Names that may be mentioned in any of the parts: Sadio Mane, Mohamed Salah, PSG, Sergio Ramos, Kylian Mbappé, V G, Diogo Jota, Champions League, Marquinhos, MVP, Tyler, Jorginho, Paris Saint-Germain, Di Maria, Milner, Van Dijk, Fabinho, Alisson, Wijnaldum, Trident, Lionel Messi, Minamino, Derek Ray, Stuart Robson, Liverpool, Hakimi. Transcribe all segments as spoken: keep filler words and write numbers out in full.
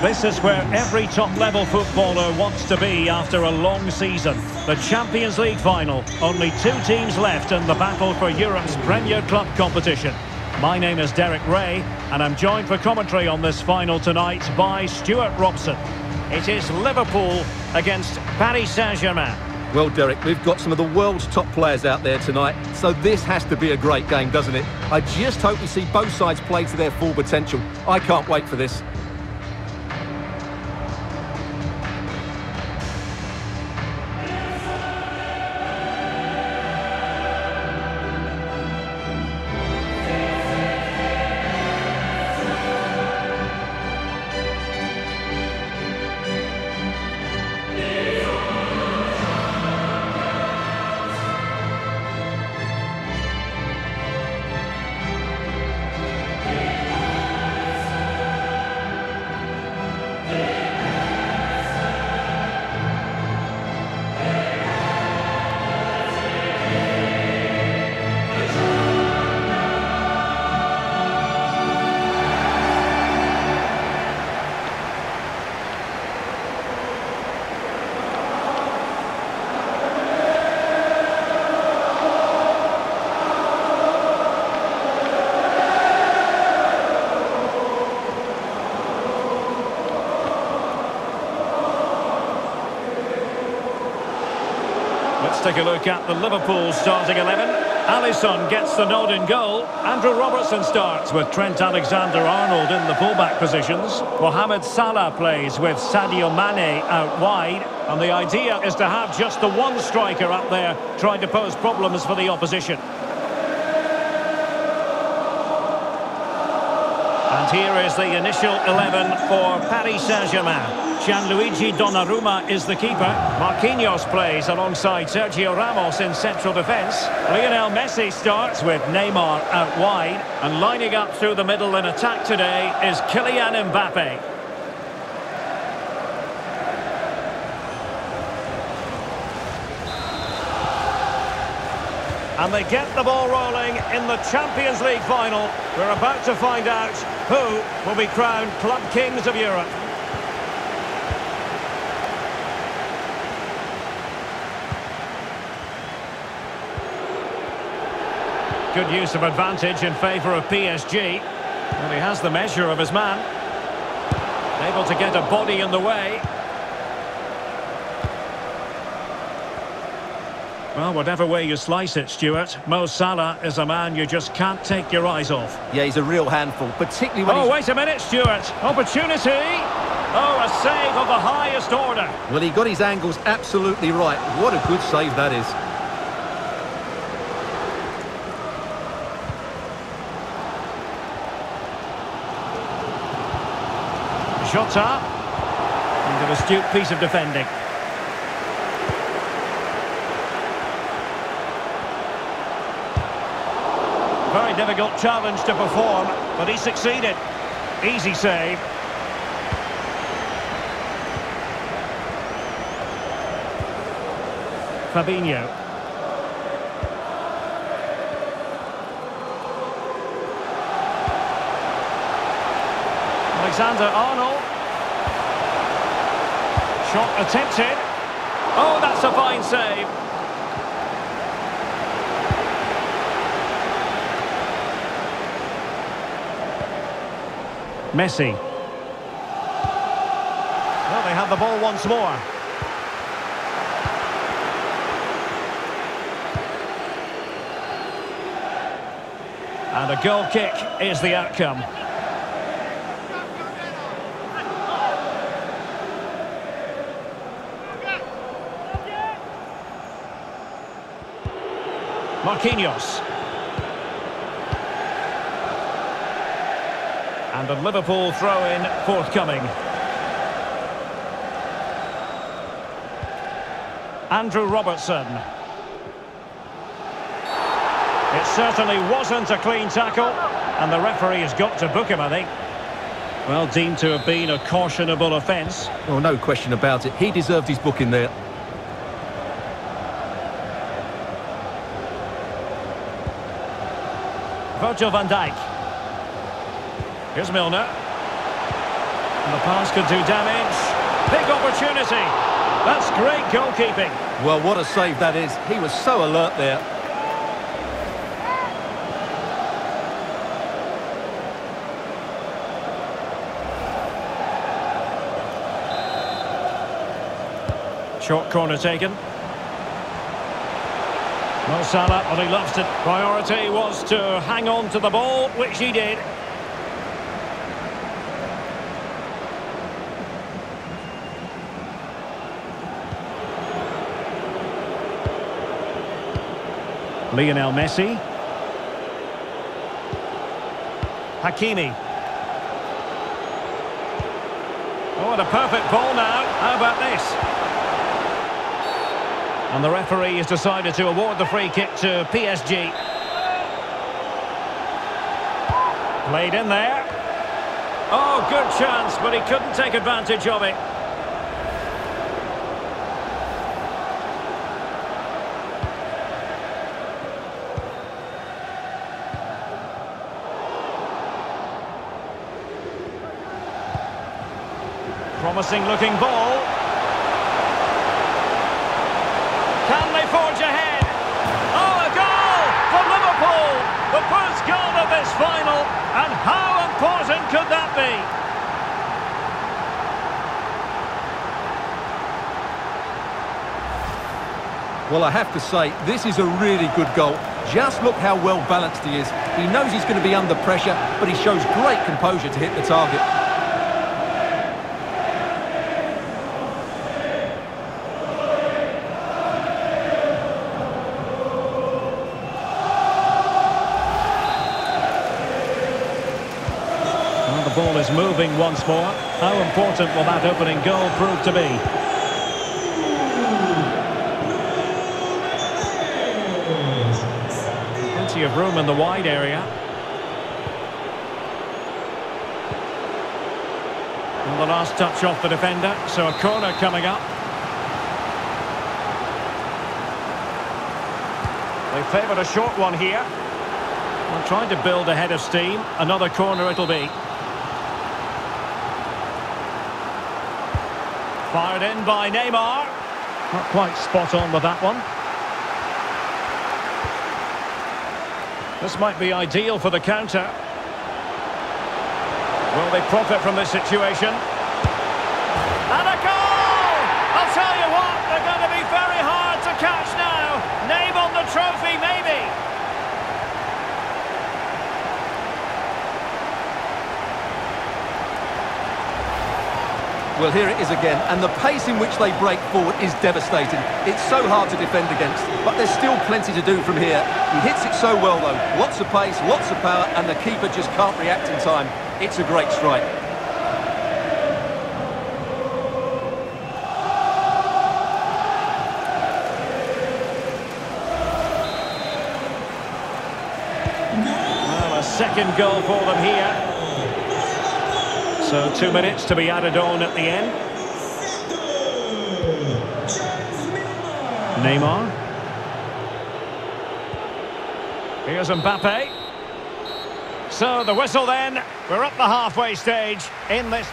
This is where every top-level footballer wants to be after a long season. The Champions League final. Only two teams left in the battle for Europe's Premier Club competition. My name is Derek Ray, and I'm joined for commentary on this final tonight by Stuart Robson. It is Liverpool against Paris Saint-Germain. Well, Derek, we've got some of the world's top players out there tonight, so this has to be a great game, doesn't it? I just hope we see both sides play to their full potential. I can't wait for this. Take a look at the Liverpool starting eleven. Alisson gets the nod in goal. Andrew Robertson starts with Trent Alexander-Arnold in the fullback positions. Mohamed Salah plays with Sadio Mane out wide. And the idea is to have just the one striker up there trying to pose problems for the opposition. And here is the initial eleven for Paris Saint-Germain. Gianluigi Donnarumma is the keeper. Marquinhos plays alongside Sergio Ramos in central defence. Lionel Messi starts with Neymar out wide. And lining up through the middle in attack today is Kylian Mbappé. And they get the ball rolling in the Champions League final. We're about to find out who will be crowned Club Kings of Europe. Good use of advantage in favour of P S G. And he has the measure of his man. Able to get a body in the way. Well, whatever way you slice it, Stuart, Mo Salah is a man you just can't take your eyes off. Yeah, he's a real handful, particularly when Oh, he's... wait a minute, Stuart. Opportunity. Oh, a save of the highest order. Well, he got his angles absolutely right. What a good save that is. Jota, and an astute piece of defending. Very difficult challenge to perform, but he succeeded. Easy save. Fabinho. Alexander-Arnold. Shot attempted. Oh, that's a fine save. Messi. Well, they have the ball once more. And a goal kick is the outcome. Marquinhos. And a Liverpool throw-in forthcoming. Andrew Robertson. It certainly wasn't a clean tackle, and the referee has got to book him, I think. Well, deemed to have been a cautionable offence. Well, no question about it. He deserved his booking there. Van Dijk. Here's Milner. And the pass could do damage. Big opportunity. That's great goalkeeping. Well, what a save that is. He was so alert there. Short corner taken. Well, Salah, but he loves it. Priority was to hang on to the ball, which he did. Lionel Messi. Hakimi. Oh, what a perfect ball now. How about this? And the referee has decided to award the free kick to P S G. Played in there. Oh, good chance, but he couldn't take advantage of it. Promising looking ball. Forge ahead. Oh, a goal for Liverpool! The first goal of this final, and how important could that be? Well, I have to say, this is a really good goal. Just look how well balanced he is. He knows he's going to be under pressure, but he shows great composure to hit the target. Ball is moving once more. How important will that opening goal prove to be? Plenty of room in the wide area. And the last touch off the defender, so a corner coming up. They favoured a short one here. They're trying to build ahead of steam. Another corner it'll be. Fired in by Neymar. Not quite spot on with that one. This might be ideal for the counter. Will they profit from this situation? And a goal! I'll tell you what, they're going to be very hard to catch now. Name on the trophy, maybe. Well, here it is again, and the pace in which they break forward is devastating. It's so hard to defend against, but there's still plenty to do from here. He hits it so well, though. Lots of pace, lots of power, and the keeper just can't react in time. It's a great strike. Well, a second goal for them here. So two minutes to be added on at the end. Neymar. Here's Mbappé. So the whistle then. We're up the halfway stage in this.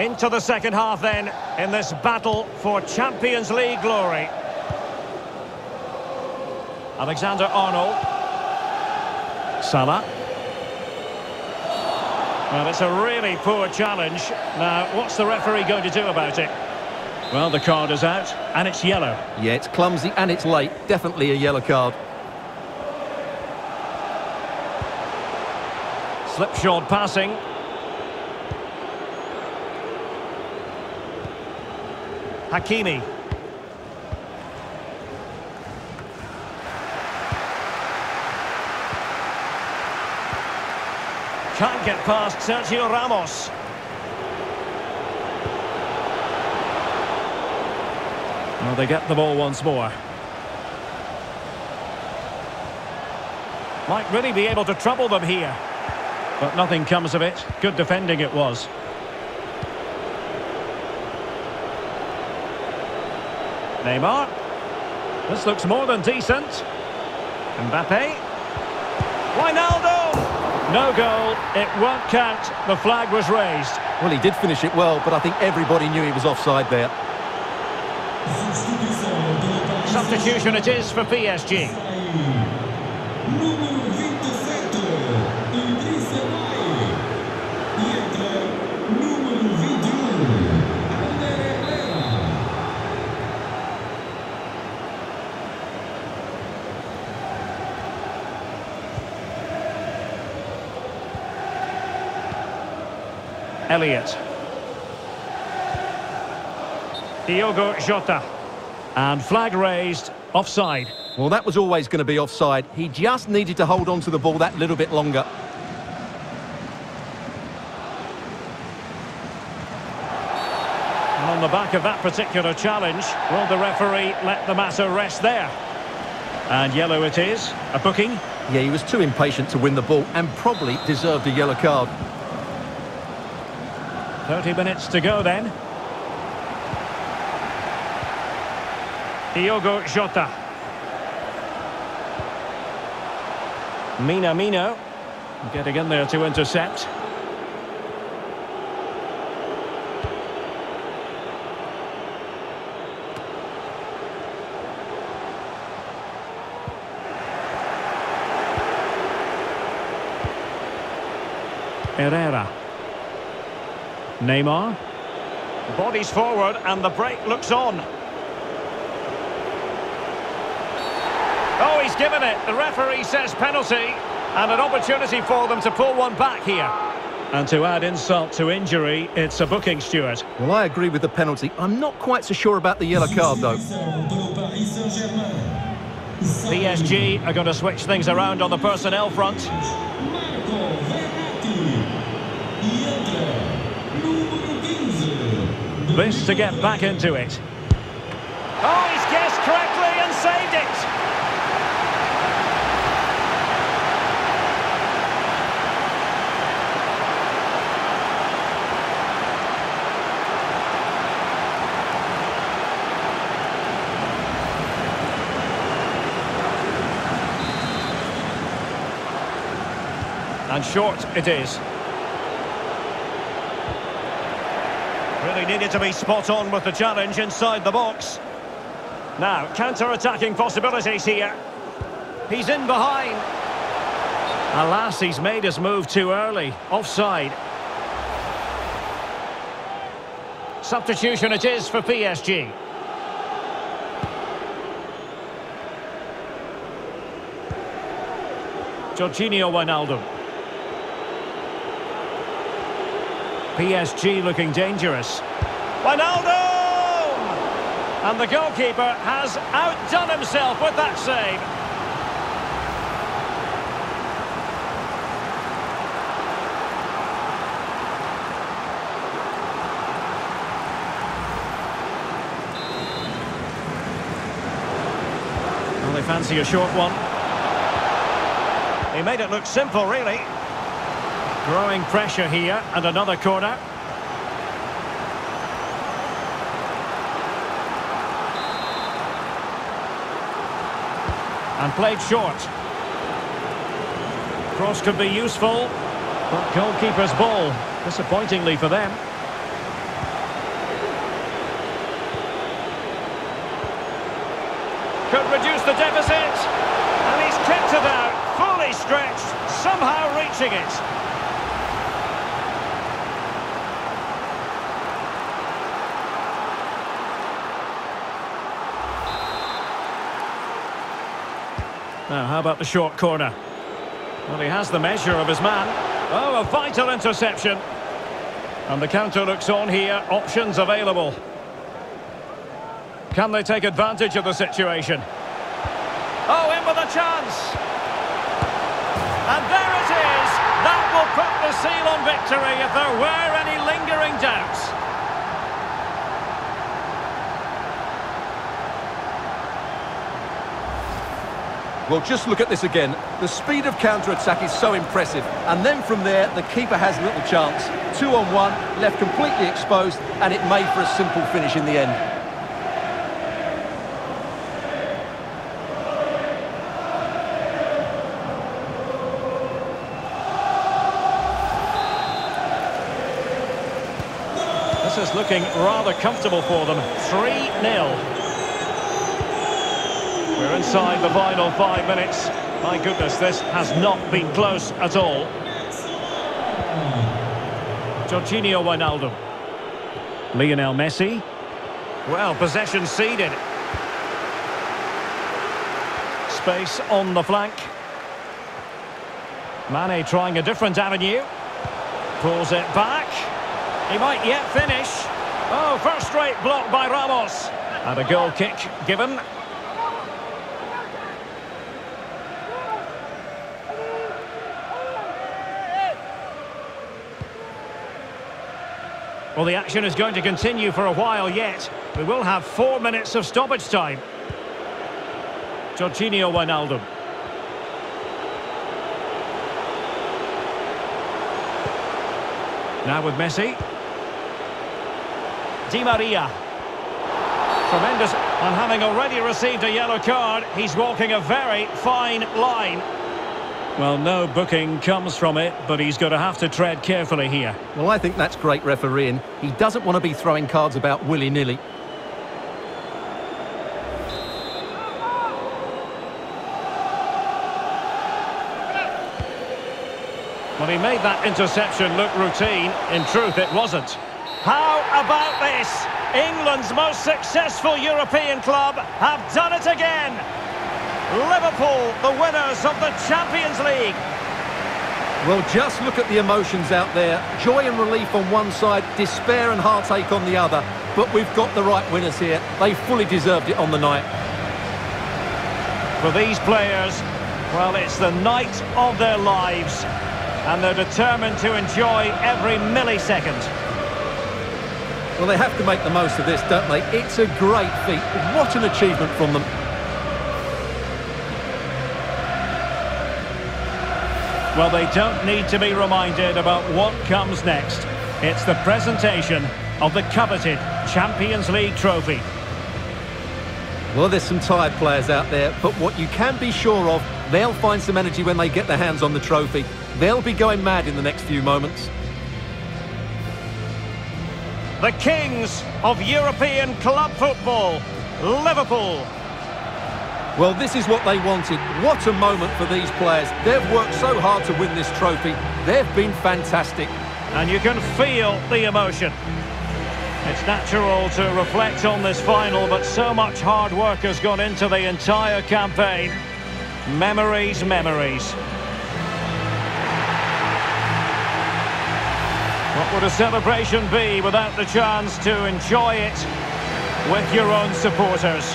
Into the second half then in this battle for Champions League glory. Alexander-Arnold. Salah. Well, it's a really poor challenge. Now, what's the referee going to do about it? Well, the card is out, and it's yellow. Yeah, it's clumsy and it's late. Definitely a yellow card. Slipshod passing. Hakimi. Can't get past Sergio Ramos. Well, they get the ball once more. Might really be able to trouble them here. But nothing comes of it. Good defending it was. Neymar. This looks more than decent. Mbappé. Wijnaldum. No goal. It won't count. The flag was raised. Well, he did finish it well, but I think everybody knew he was offside there. Substitution it is for P S G. Elliott. Diogo Jota. And flag raised, offside. Well, that was always going to be offside. He just needed to hold on to the ball that little bit longer. And on the back of that particular challenge, will the referee let the matter rest there? And yellow it is. A booking? Yeah, he was too impatient to win the ball and probably deserved a yellow card. thirty minutes to go then. Diogo Jota. Minamino getting in there to intercept. Herrera. Neymar. Bodies forward and the break looks on. Oh, he's given it. The referee says penalty, and an opportunity for them to pull one back here. And to add insult to injury, it's a booking, Stuart. Well, I agree with the penalty. I'm not quite so sure about the yellow card, though. P S G are going to switch things around on the personnel front. This to get back into it. Oh, he's guessed correctly and saved it. And short it is. Really needed to be spot on with the challenge inside the box. Now, counter-attacking possibilities here. He's in behind. Alas, he's made his move too early. Offside. Substitution it is for P S G. Jorginho Wijnaldum. P S G looking dangerous. Wijnaldum! And the goalkeeper has outdone himself with that save. Well, they fancy a short one. He made it look simple, really. Growing pressure here, and another corner. And played short. Cross could be useful, but goalkeeper's ball, disappointingly for them. Could reduce the deficit, and he's kept it out, fully stretched, somehow reaching it. Now, how about the short corner? Well, he has the measure of his man. Oh, a vital interception. And the counter looks on here. Options available. Can they take advantage of the situation? Oh, in with a chance. And there it is. That will put the seal on victory if there were any lingering doubts. Well, just look at this again. The speed of counter-attack is so impressive. And then from there, the keeper has little chance. Two on one, left completely exposed, and it made for a simple finish in the end. looking rather comfortable for them. three nil. We're inside the final five minutes. My goodness, this has not been close at all. Jorginho Wijnaldum. Lionel Messi. Well, possession ceded. Space on the flank. Mane trying a different avenue. Pulls it back. He might yet finish. Oh, first-rate block by Ramos. And a goal kick given. Well, the action is going to continue for a while yet. We will have four minutes of stoppage time. Jorginho Wijnaldum. Now with Messi. Di Maria. Tremendous. And having already received a yellow card, he's walking a very fine line. Well, no booking comes from it, but he's going to have to tread carefully here. Well, I think that's great refereeing. He doesn't want to be throwing cards about willy-nilly. Well, he made that interception look routine. In truth, it wasn't. How about this? England's most successful European club have done it again. Liverpool, the winners of the Champions League. Well, just look at the emotions out there. Joy and relief on one side, despair and heartache on the other. But we've got the right winners here. They fully deserved it on the night. For these players, well, it's the night of their lives. And they're determined to enjoy every millisecond. Well, they have to make the most of this, don't they? It's a great feat. What an achievement from them. Well, they don't need to be reminded about what comes next. It's the presentation of the coveted Champions League trophy. Well, there's some tired players out there, but what you can be sure of, they'll find some energy when they get their hands on the trophy. They'll be going mad in the next few moments. The kings of European club football, Liverpool. Well, this is what they wanted. What a moment for these players. They've worked so hard to win this trophy. They've been fantastic. And you can feel the emotion. It's natural to reflect on this final, but so much hard work has gone into the entire campaign. Memories, memories. What would a celebration be without the chance to enjoy it with your own supporters?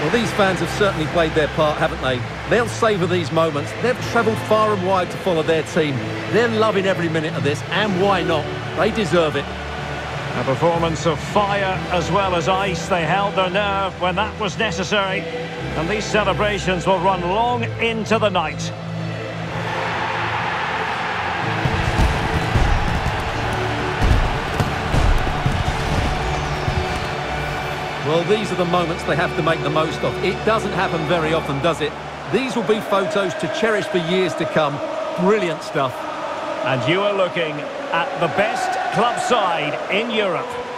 Well, these fans have certainly played their part, haven't they? They'll savour these moments. They've travelled far and wide to follow their team. They're loving every minute of this, and why not? They deserve it. A performance of fire as well as ice. They held their nerve when that was necessary. And these celebrations will run long into the night. Well, these are the moments they have to make the most of. It doesn't happen very often, does it? These will be photos to cherish for years to come. Brilliant stuff. And you are looking at the best club side in Europe.